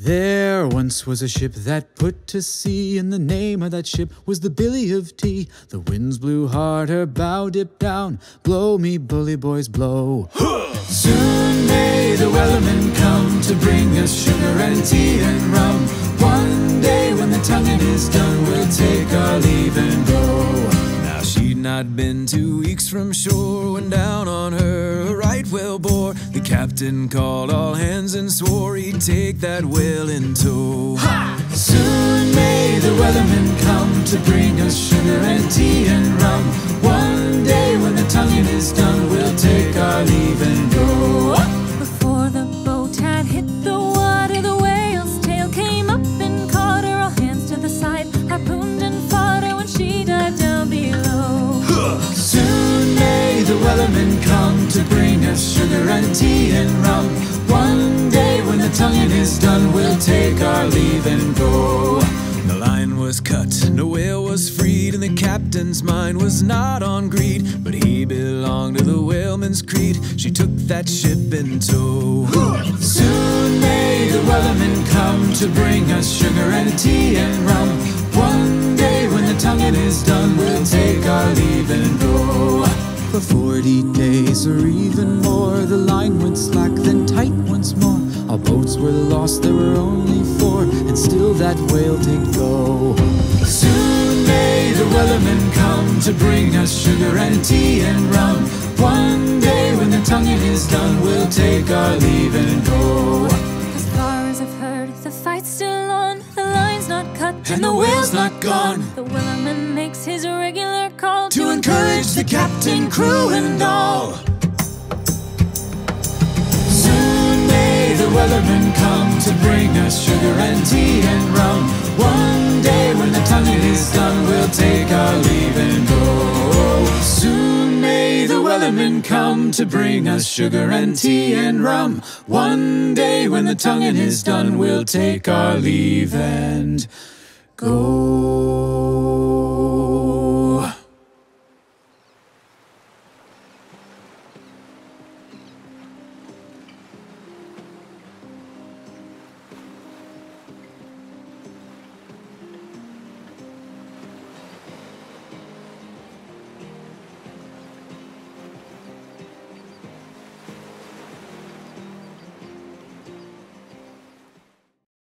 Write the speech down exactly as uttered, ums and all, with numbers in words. There once was a ship that put to sea, and the name of that ship was the Billy of Tea. The winds blew hard, her bow dipped down. Blow me, bully boys, blow. Soon may the Wellerman come to bring us sugar and tea and rum. One day when the tonguing is done, we'll take our leave and go. Now she'd not been two weeks from shore when down on her a right whale bore. The captain called all hands and swore he'd take that whale in tow. Ha! Soon may the Wellerman come to bring us sugar and tea and rum. One day when the tonguing is done, we'll take our leave and go. Before the boat had hit the water, the whale's tail came up and caught her. All hands to the side, harpooned and fought her when she dived down below. Huh. Soon may the Wellerman come to bring us sugar and tea and rum. One day when the tonguing is done, we'll take our leave and go. The line was cut and the whale was freed, and the captain's mind was not on greed, but he belonged to the whaleman's creed. She took that ship in tow. Soon may the Wellerman come to bring us sugar and tea and rum. One day when the tonguing is done, we'll take our leave and go. For forty days or even more, the line went slack, then tight once more. All boats were lost, there were only four, and still that whale did go. Soon may the Wellerman come to bring us sugar and tea and rum. One day when the tonguing is done, we'll take our leave and go. As far as I've heard, the fight's still on, the line's not cut, and, and the, the whale's not gone. The Wellerman makes his regular call to, to encourage the captain, crew, and all. Wellerman come to bring us sugar and tea and rum. One day when the tonguing is done, we'll take our leave and go. Soon may the Wellerman come to bring us sugar and tea and rum. One day when the tonguing is done, we'll take our leave and go.